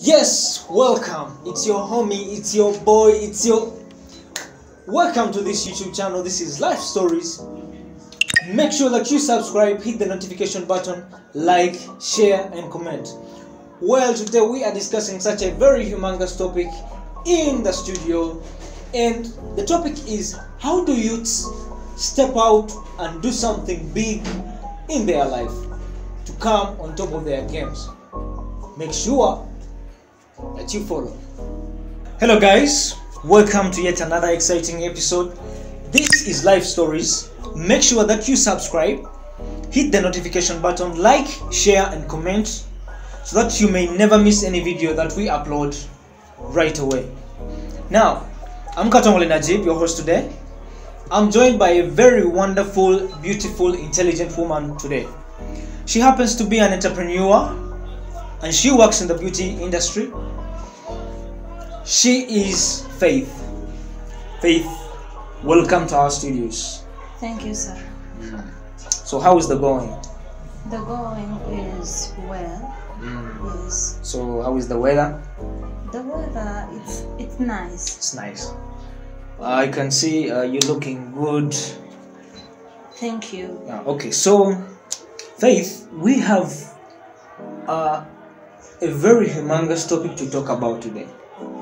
Yes, welcome. It's your homie, it's your boy, it's your... Welcome to this YouTube channel. This is Life Stories. Make sure that you subscribe, hit the notification button, like, share and comment. Well, today we are discussing such a very humongous topic in the studio, and the topic is how do youths step out and do something big in their life to come on top of their games. Make sure that you follow. Hello guys, welcome to yet another exciting episode. This is Life Stories. Make sure that you subscribe, hit the notification button, like, share and comment so that you may never miss any video that we upload right away. Now, I'm Katongole Najib, your host today. I'm joined by a very wonderful, beautiful, intelligent woman today. She happens to be an entrepreneur and she works in the beauty industry. She is Faith. Faith, welcome to our studios. Thank you, sir. So how is the going? The going is well. Yes. So how is the weather? The weather, it's nice. It's nice. I can see you're looking good. Thank you. Okay, so Faith, we have a very humongous topic to talk about today.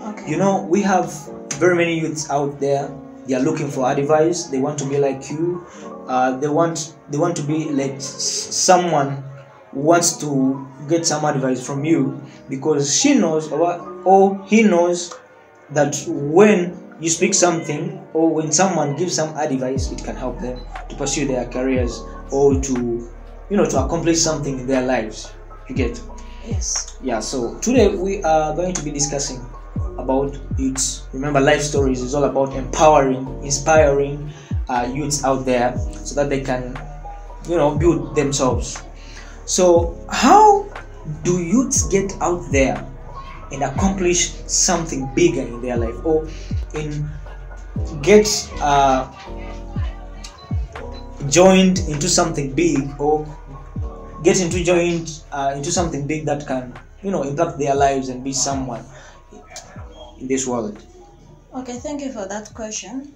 Okay. You know, we have very many youths out there. They are looking for advice. They want to be like you. They want to be like someone who wants to get some advice from you, because she knows or he knows that when you speak something or when someone gives some advice, it can help them to pursue their careers or to, you know, to accomplish something in their lives. You get? Yes. Yeah, so today we are going to be discussing about youths. Remember, Life Stories is all about empowering, inspiring youths out there so that they can, you know, build themselves. So how do youths get out there and accomplish something bigger in their life, or in get joined into something big, or get joined into something big that can, you know, impact their lives and be someone in this world? Okay, thank you for that question.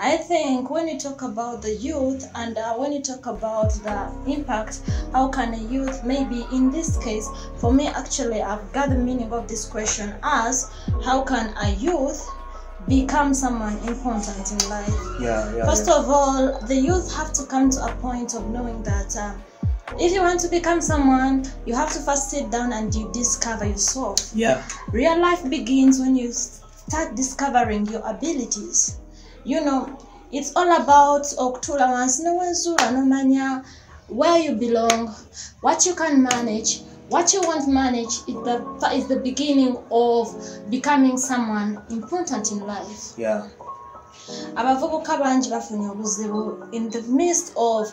I think when you talk about the youth and when you talk about the impact, how can a youth, maybe in this case, for me actually I've got the meaning of this question as how can a youth become someone important in life? First of all, the youth have to come to a point of knowing that if you want to become someone, you have to first sit down and you discover yourself. Yeah. Real life begins when you start discovering your abilities. You know, it's all about where you belong, what you can manage, what you won't manage. Is the beginning of becoming someone important in life. Yeah. In the midst of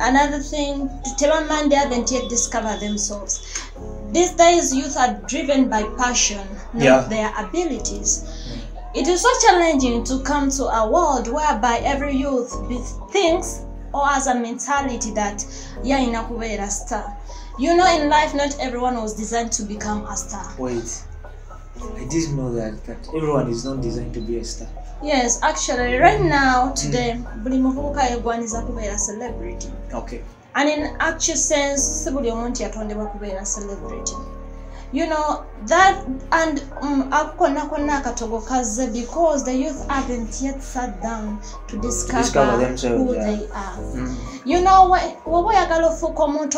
another thing, they haven't yet discovered themselves. These days, youth are driven by passion, not their abilities. It is so challenging to come to a world whereby every youth thinks or has a mentality that inakuwa a star. You know, in life, not everyone was designed to become a star. Wait. I didn't know that everyone is not designed to be a star. Yes, actually, right now, today, everyone is a celebrity. Okay. And in actual sense, everybody wants to be a celebrity. You know, that, and because the youth haven't yet sat down to discover who they are. You know, when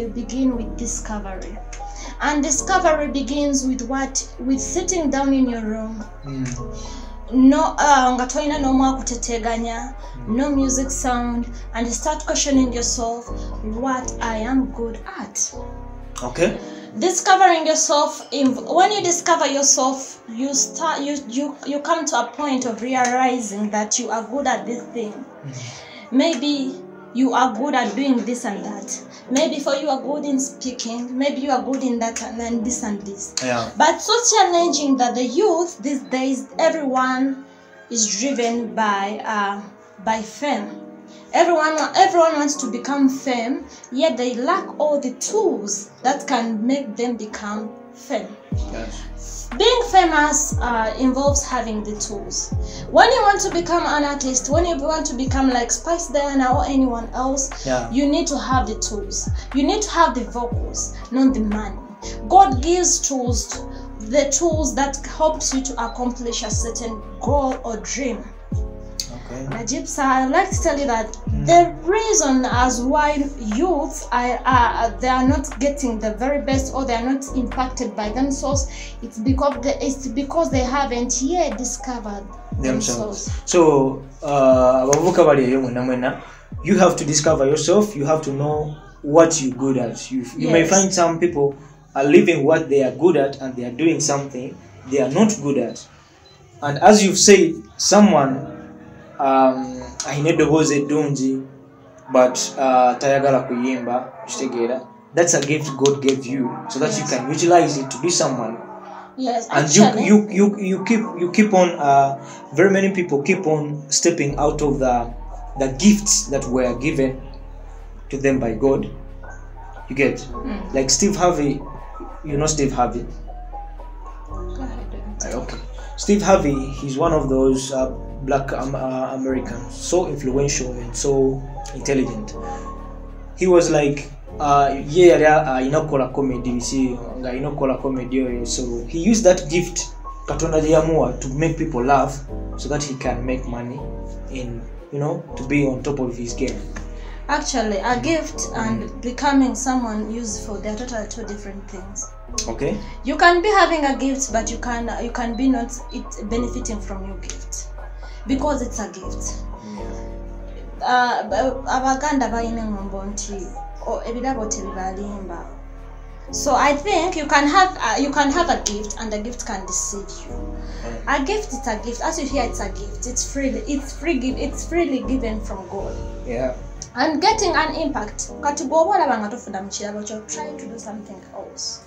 you begin with discovery. And discovery begins with what? With sitting down in your room. No music sound, and start questioning yourself what I am good at. Okay. Discovering yourself, when you discover yourself, you come to a point of realizing that you are good at this thing. Maybe you are good at doing this and that. Maybe for you are good in speaking. Maybe you are good in that and then this and this. Yeah. But so challenging that the youth these days, everyone is driven by fame. Everyone wants to become fame, yet they lack all the tools that can make them become fame. Yes. Being famous involves having the tools. When you want to become an artist, when you want to become like Spice Diana or anyone else, you need to have the tools. You need to have the vocals, not the money. God gives tools, the tools that helps you to accomplish a certain goal or dream. Okay. Najib sir, I'd like to tell you that the reason as why youths are not getting the very best, or they are not impacted by themselves, it's because they haven't yet discovered themselves. So you have to discover yourself. You have to know what you're good at. You may find some people are living what they are good at, and they are doing something they are not good at. And as you've said, someone that's a gift God gave you, so that you can utilize it to be someone. Yes, and you keep on very many people keep on stepping out of the gifts that were given to them by God. You get like Steve Harvey. You know Steve Harvey? Okay. Steve Harvey, he's one of those black Americans, so influential and so intelligent. He was like, comedy. So he used that gift, Katongole, to make people laugh, so that he can make money and, you know, to be on top of his game. Actually, a gift and becoming someone useful, they're totally two different things. Okay. You can be having a gift, but you can be not benefiting from your gift, because it's a gift. So I think you can have a gift, and the gift can deceive you. A gift is a gift. As you hear, it's a gift. It's freely given from God. Yeah. And getting an impact. You're trying to do something else.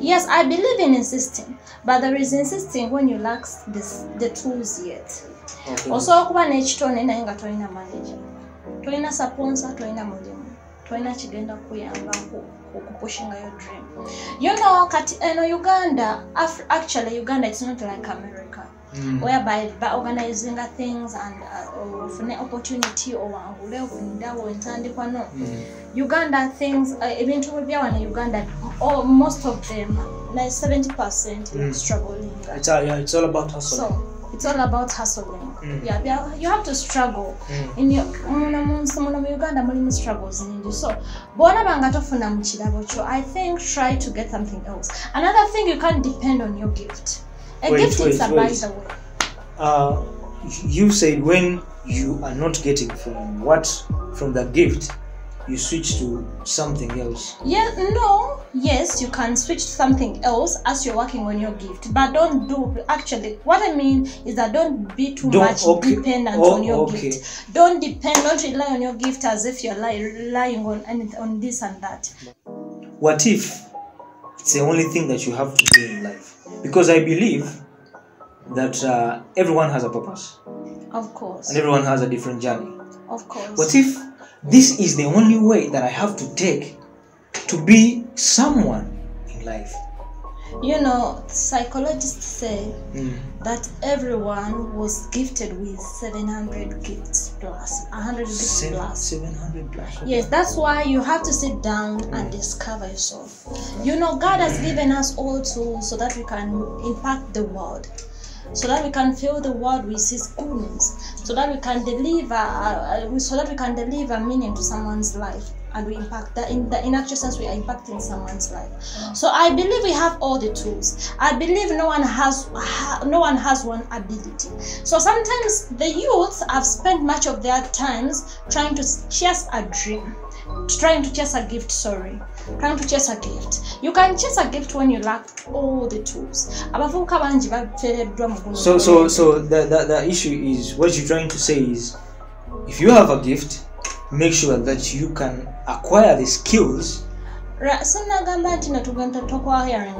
Yes, I believe in insisting, but there is insisting when you lack the tools yet. Also, you know, Uganda, actually, Uganda, it's not like America, whereby by organizing things and opportunity or Uganda things, even to Uganda, or most of them, like 70%, struggling. It's all about hustling. So it's all about hustling. Yeah, you have to struggle. In your Uganda, struggles in you. So, I think try to get something else. Another thing, you can't depend on your gift. A gift is a by the way. You said when you are not getting from the gift, you switch to something else. Yes, you can switch to something else as you're working on your gift, but don't do. Actually, what I mean is that don't be too much dependent on your gift. Don't rely on your gift as if you're relying on this and that. What if it's the only thing that you have to do in life? Because I believe that everyone has a purpose. Of course. And everyone has a different journey. Of course. What if this is the only way that I have to take to be someone in life? You know, psychologists say that everyone was gifted with 700 gifts plus, 100 gifts plus. 700 plus. Yes, that's why you have to sit down and discover yourself. You know, God has given us all tools so that we can impact the world, so that we can fill the world with His goodness, so that we can deliver meaning to someone's life, and we impact that in actual sense we are impacting someone's life. So I believe we have all the tools. I believe no one has one ability. So sometimes the youths have spent much of their times trying to chase a dream, trying to chase a gift. You can chase a gift when you lack all the tools. So the issue is, what you're trying to say is, if you have a gift, make sure that you can acquire the skills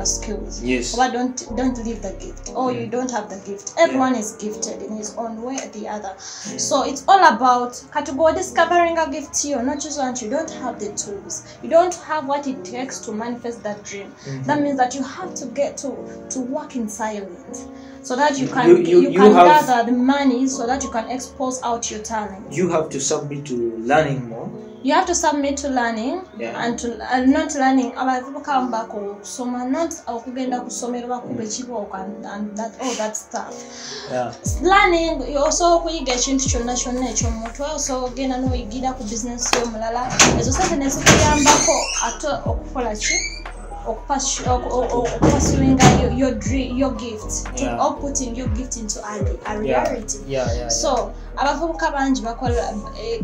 skills. Yes. But don't leave the gift. Or you don't have the gift. Everyone is gifted in his own way or the other. So it's all about discovering a gift here, not just once you don't have the tools. You don't have what it takes to manifest that dream. That means that you have to get to work in silence. So that you can you can gather the money so that you can expose out your talent. You have to submit to learning more. You have to submit to learning and to not learning. People come back so not and that all that stuff. Learning you also we get into national nature motto so again I know we get up business so mulala as a certain as a pursuing your gift, or putting your gift into a reality. So, abavubuka banji bakola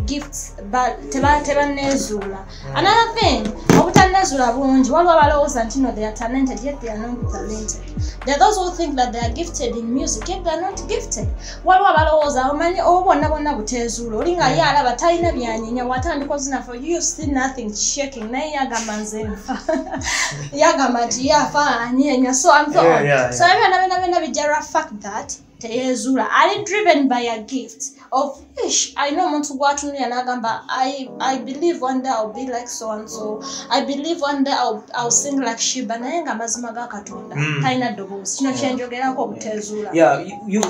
gifts, but tebanezula. Another thing, obutanezula bunji. Waliwo abalowooza nti no they are talented, yet they are not talented. There are those who think that they are gifted in music, yet they are not gifted. Waliwo abalowooza omanyi obubonabona butezula. Olinga ye alaba talina byanyinya watandika zina for you see nothing shaking naye yagamba nze nfa. So I'm so I fact that I am driven by a gift of fish. I know want to watch me and I believe one day I'll be like so and so. I believe one day I'll sing like Sheebah.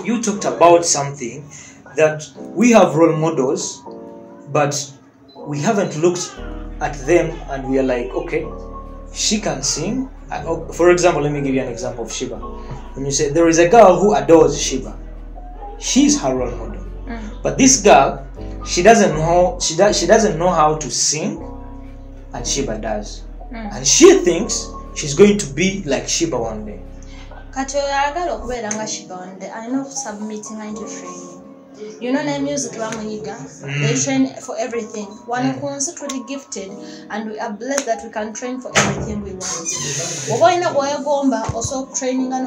You talked about something that we have role models, but we haven't looked at them and we are like, okay. She can sing. For example, let me give you an example of Sheebah. When you say there is a girl who adores Sheebah, she's her role model. But this girl, she doesn't know. She doesn't know how to sing, and Sheebah does. And she thinks she's going to be like Sheebah one day. I know submitting and training. You know, in music, they train for everything. One who is truly gifted, and we are blessed that we can train for everything we want. Also training and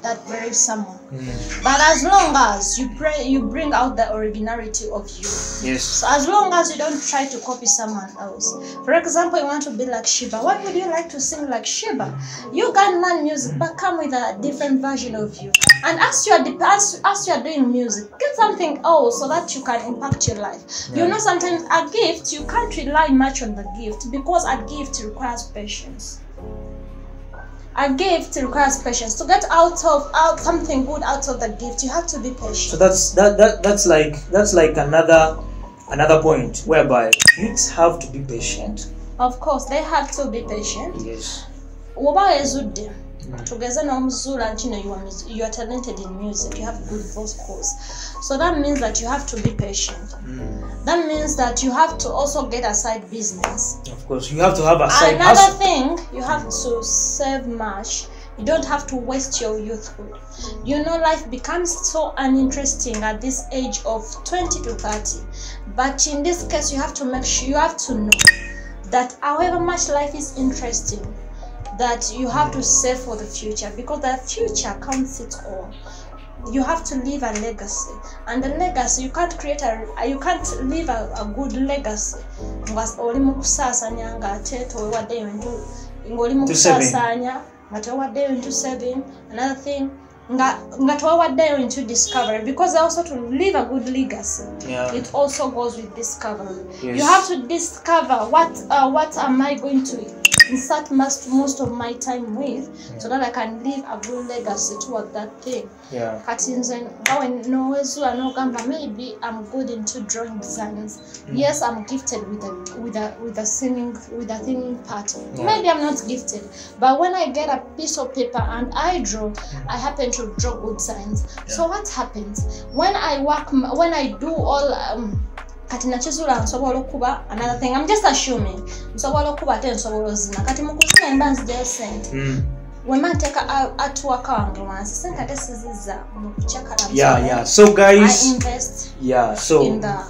that very someone. But as long as you pray, you bring out the originality of you. Yes. So as long as you don't try to copy someone else. For example, you want to be like Sheebah. Why would you like to sing like Sheebah? You can learn music, but come with a different version of you. And as you are doing music, get something else so that you can impact your life. Yeah. You know, sometimes a gift, you can't rely much on the gift because a gift requires patience. A gift requires patience. To get out something good out of the gift, you have to be patient. So that's like another point whereby kids have to be patient. Of course, they have to be patient. Yes. Together, you are talented in music. You have good vocals, so that means that you have to be patient. That means that you have to also get a side business. Of course, you have to have a side. Another thing, you have to save much. You don't have to waste your youthhood. You know, life becomes so uninteresting at this age of 20 to 30. But in this case, you have to make sure you have to know that however much life is interesting, that you have to save for the future, because the future counts it all. You have to leave a legacy, and the legacy you can't create you can't leave a good legacy. Another thing, into discovery, because also to leave a good legacy, it also goes with discovery. You have to discover what am I going to insert most of my time with, so that I can leave a good legacy toward that thing. Maybe I'm good into drawing designs. Yes, I'm gifted with a singing, with a singing part. Maybe I'm not gifted, but when I get a piece of paper and I draw, I happen to draw good signs. So what happens when I work, when I do all another thing, I'm just assuming. So guys, I invest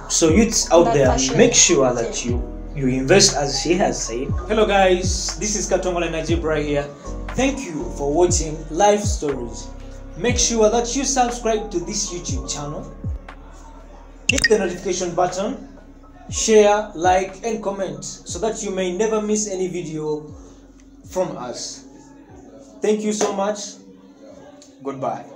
so youths out there, make sure that you invest, as she has said. Hello guys, this is Katongole Najib right here. Thank you for watching Life Stories. Make sure that you subscribe to this YouTube channel. Hit the notification button share, like, and comment so that you may never miss any video from us. Thank you so much. Goodbye.